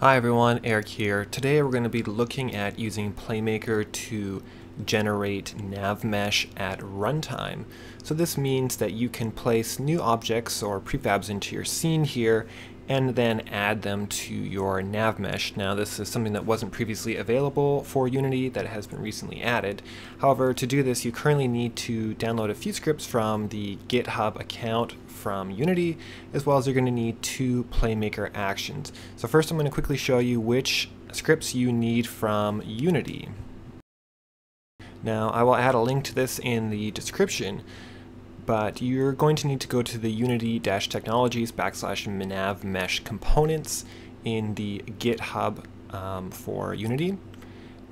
Hi everyone, Eric here. Today we're going to be looking at using Playmaker to generate NavMesh at runtime. So this means that you can place new objects or prefabs into your scene here and then add them to your NavMesh. Now this is something that wasn't previously available for Unity that has been recently added. However, to do this you currently need to download a few scripts from the GitHub account from Unity, as well as you're going to need two Playmaker actions. So first I'm going to quickly show you which scripts you need from Unity. Now I will add a link to this in the description, but you're going to need to go to the Unity-Technologies / NavMeshComponents in the GitHub for Unity.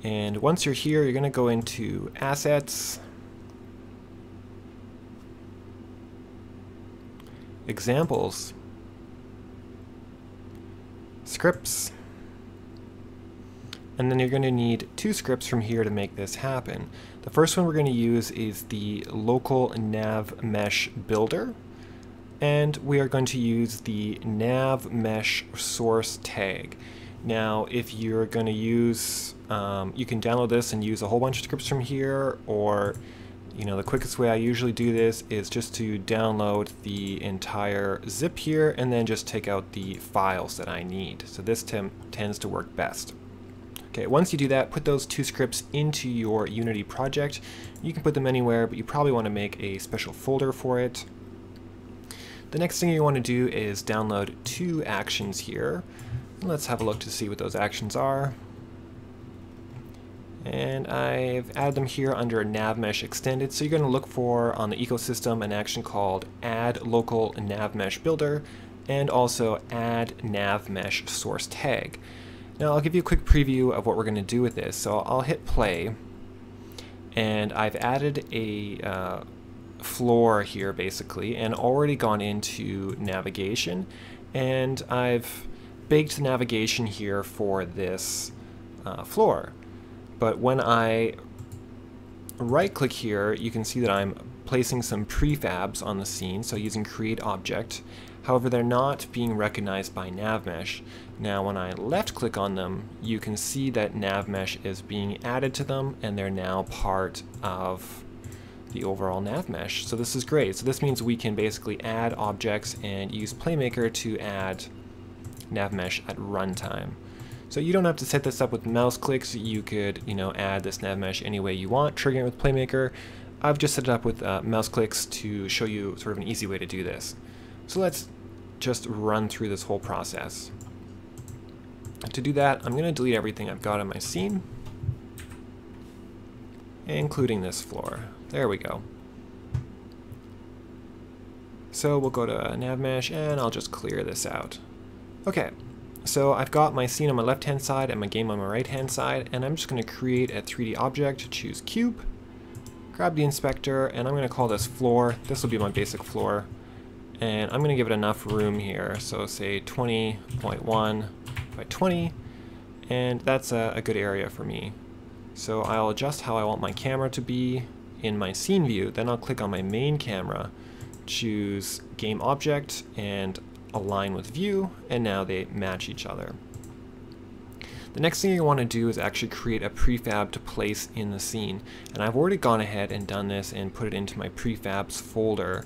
And once you're here, you're going to go into Assets, Examples, Scripts, and then you're going to need two scripts from here to make this happen. The first one we're going to use is the local nav mesh builder, and we are going to use the nav mesh source tag. Now if you're going to use, you can download this and use a whole bunch of scripts from here, or the quickest way I usually do this is just to download the entire zip here and then just take out the files that I need. So this tends to work best. Okay, once you do that, put those two scripts into your Unity project. You can put them anywhere, but you probably want to make a special folder for it. The next thing you want to do is download two actions here. Let's have a look to see what those actions are. And I've added them here under NavMesh Extended. So you're going to look for, on the ecosystem, an action called Add Local NavMesh Builder, and also Add NavMesh Source Tag. Now I'll give you a quick preview of what we're going to do with this. So I'll hit play, and I've added a floor here basically, and already gone into navigation, and I've baked the navigation here for this floor. But when I right click here, you can see that I'm placing some prefabs on the scene, so using create object. However, they're not being recognized by NavMesh. Now when I left click on them, you can see that NavMesh is being added to them, and they're now part of the overall NavMesh. So this is great. So this means we can basically add objects and use Playmaker to add NavMesh at runtime. So you don't have to set this up with mouse clicks. You could, add this NavMesh any way you want, triggering it with Playmaker. I've just set it up with mouse clicks to show you sort of an easy way to do this. So let's just run through this whole process. To do that, I'm going to delete everything I've got on my scene, including this floor. There we go. So we'll go to NavMesh, and I'll just clear this out. Okay, so I've got my scene on my left-hand side and my game on my right-hand side, and I'm just going to create a 3D object, choose cube, grab the inspector, and I'm going to call this floor. This will be my basic floor. And I'm going to give it enough room here, so say 20.1 by 20, and that's a good area for me. So I'll adjust how I want my camera to be in my scene view, then I'll click on my main camera, choose game object, and align with view, and now they match each other. The next thing you want to do is actually create a prefab to place in the scene, and I've already gone ahead and done this and put it into my prefabs folder.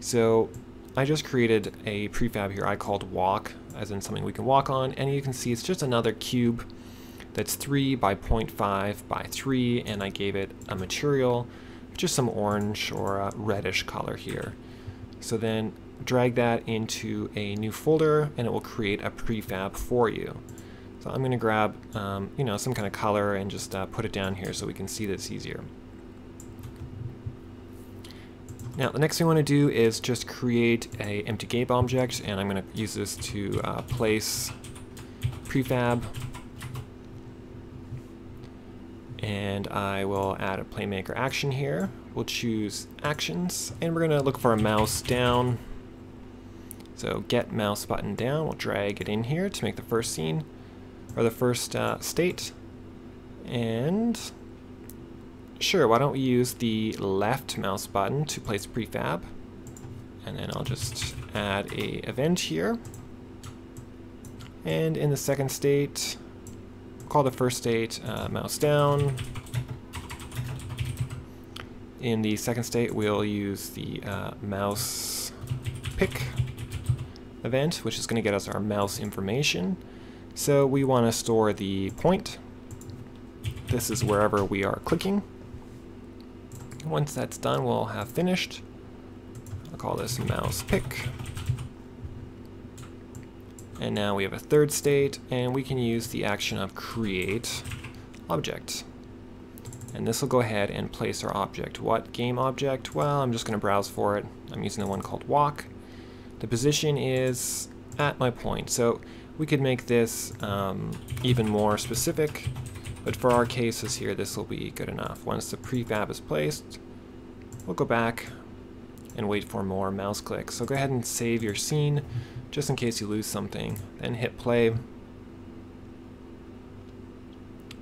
So I just created a prefab here I called walk, as in something we can walk on, and you can see it's just another cube that's 3 by 0.5 by 3, and I gave it a material, just some orange or a reddish color here. So then drag that into a new folder, and it will create a prefab for you. So I'm going to grab some kind of color and just put it down here so we can see this easier. Now the next thing I want to do is just create an empty game object, and I'm going to use this to place prefab, and I will add a Playmaker action here. We'll choose actions, and we're going to look for a mouse down, so get mouse button down. We'll drag it in here to make the first scene, or the first state, and sure, why don't we use the left mouse button to place prefab, and then I'll just add a event here, And in the second state, call the first state mouse down. In the second state, we'll use the mouse pick event, which is going to get us our mouse information. So we want to store the point. This is wherever we are clicking. Once that's done, we'll have finished. I'll call this mouse pick. And now we have a third state, and we can use the action of create object. And this will go ahead and place our object. What game object? Well, I'm just going to browse for it. I'm using the one called walk. The position is at my point. So we could make this even more specific, but for our cases here, this will be good enough. Once the prefab is placed, we'll go back and wait for more mouse clicks. So go ahead and save your scene just in case you lose something. Then hit play.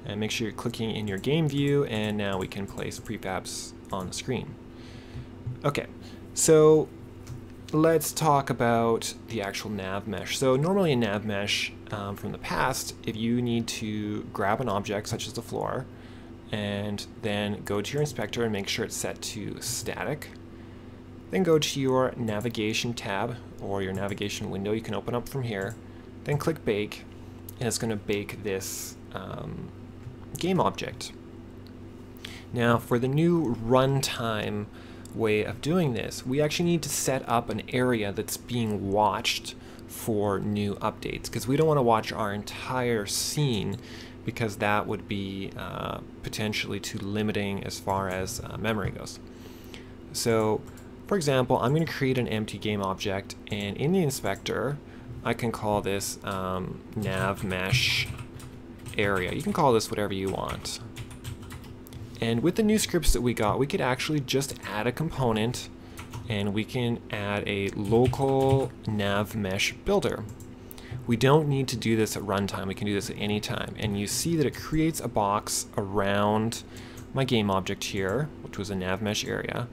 And make sure you're clicking in your game view, and now we can place prefabs on the screen. Okay, so let's talk about the actual nav mesh. So normally in nav mesh from the past, if you need to grab an object such as the floor and then go to your inspector and make sure it's set to static, then go to your navigation tab or your navigation window, you can open up from here, then click bake, and it's going to bake this game object. Now for the new runtime way of doing this, we actually need to set up an area that's being watched for new updates, because we don't want to watch our entire scene, because that would be potentially too limiting as far as memory goes. So for example, I'm going to create an empty game object, and in the inspector I can call this nav mesh area. You can call this whatever you want. And with the new scripts that we got, we could actually just add a component, and we can add a local nav mesh builder. We don't need to do this at runtime, we can do this at any time. And you see that it creates a box around my game object here, which was a nav mesh area.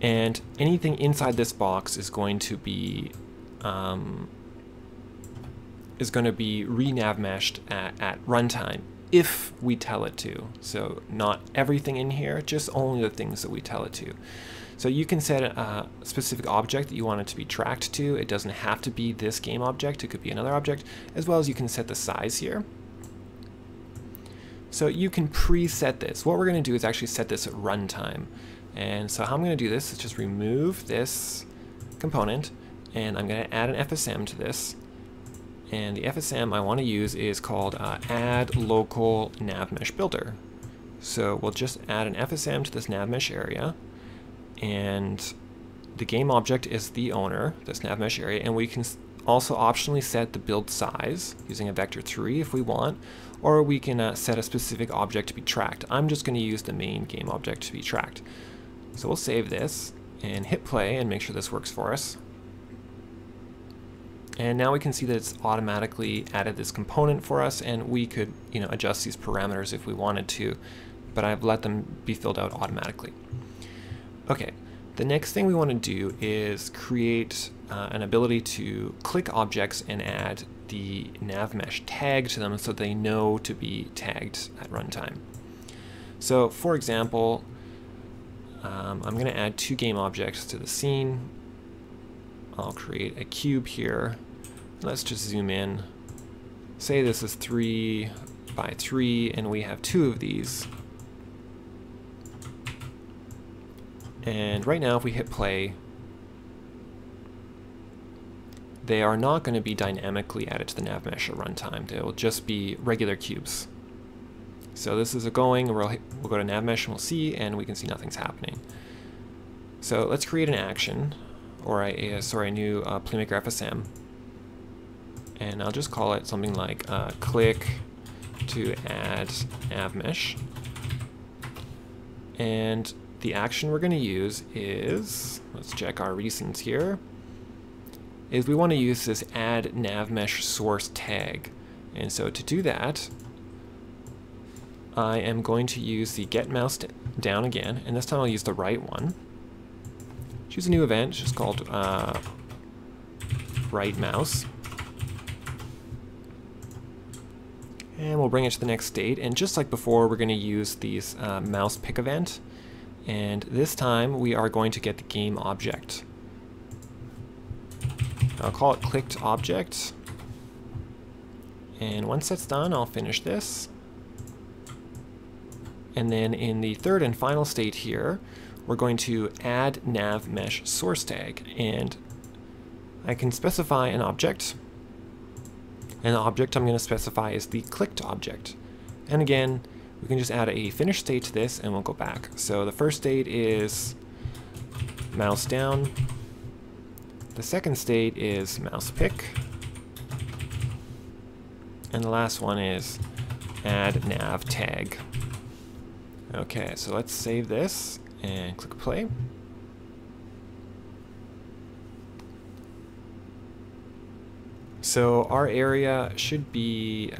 And anything inside this box is going to be re-navmeshed at runtime, if we tell it to. So not everything in here, just only the things that we tell it to. So you can set a specific object that you want it to be tracked to. It doesn't have to be this game object, it could be another object, as well as you can set the size here. So you can preset this. What we're going to do is actually set this at runtime. And so how I'm going to do this is just remove this component, and I'm going to add an FSM to this. And the FSM I want to use is called add local navmesh builder. So we'll just add an FSM to this navmesh area, and the game object is the owner, this navmesh area, and we can also optionally set the build size using a vector 3 if we want, or we can set a specific object to be tracked. I'm just going to use the main game object to be tracked. So we'll save this and hit play and make sure this works for us. And now we can see that it's automatically added this component for us, and we could, you know, adjust these parameters if we wanted to, but I've let them be filled out automatically. Okay, the next thing we want to do is create an ability to click objects and add the navmesh tag to them so they know to be tagged at runtime. So for example, I'm going to add 2 game objects to the scene. I'll create a cube here. Let's just zoom in. Say this is 3 by 3, and we have 2 of these. And right now if we hit play, they are not going to be dynamically added to the navmesh at runtime. They will just be regular cubes. So this is a going, we'll go to navmesh and we'll see, and we can see nothing's happening. So let's create an action, or a new Playmaker FSM, and I'll just call it something like click to add navmesh. And the action we're going to use is, let's check our recents here, is we want to use this add navmesh source tag. And so to do that, I am going to use the get mouse down again, and this time I'll use the right one. Choose a new event, just called right mouse, And we'll bring it to the next state. And just like before, we're going to use these mouse pick event. And this time we are going to get the game object. I'll call it clicked object. And once that's done, I'll finish this. And then in the third and final state here, we're going to add nav mesh source tag. And I can specify an object. And the object I'm going to specify is the clicked object. And again, we can just add a finish state to this and we'll go back. So the first state is mouse down. The second state is mouse pick. And the last one is add nav tag. Okay, so let's save this and click play. So our area should be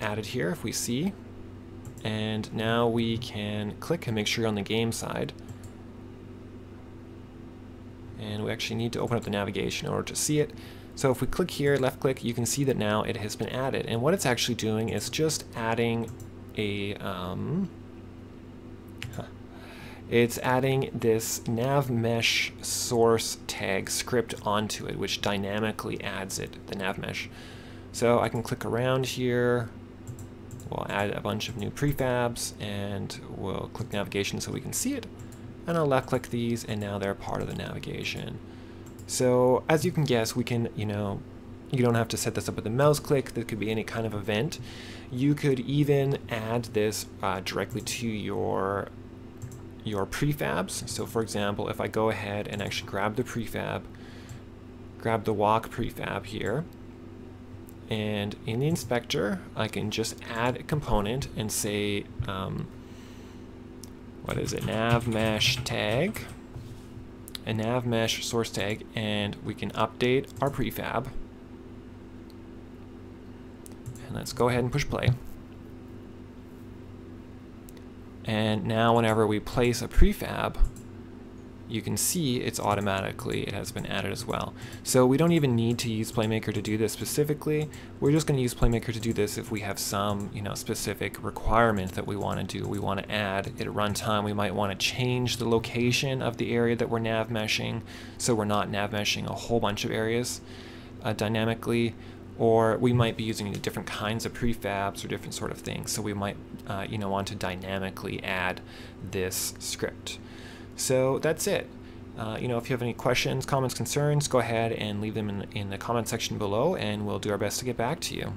added here if we see. And now we can click and make sure you're on the game side. And we actually need to open up the navigation in order to see it. So if we click here, left click, you can see that now it has been added. And what it's actually doing is just adding a, it's adding this nav mesh source tag script onto it, which dynamically adds it, the nav mesh. So I can click around here. We'll add a bunch of new prefabs and we'll click navigation so we can see it. And I'll left click these and now they're part of the navigation. So as you can guess, we can, you don't have to set this up with a mouse click. There could be any kind of event. You could even add this directly to your prefabs. So for example, if I go ahead and actually grab the prefab, grab the walk prefab here, and in the inspector, I can just add a component and say, what is it, nav mesh tag, a nav mesh source tag, and we can update our prefab. And let's go ahead and push play. And now whenever we place a prefab, you can see it's automatically, it has been added as well. So we don't even need to use Playmaker to do this specifically. We're just gonna use Playmaker to do this if we have some specific requirement that we wanna do. We wanna add it at runtime. We might wanna change the location of the area that we're nav meshing, so we're not nav meshing a whole bunch of areas dynamically. Or we might be using different kinds of prefabs or different sort of things. So we might want to dynamically add this script. So that's it. If you have any questions, comments, concerns, go ahead and leave them in the comment section below and we'll do our best to get back to you.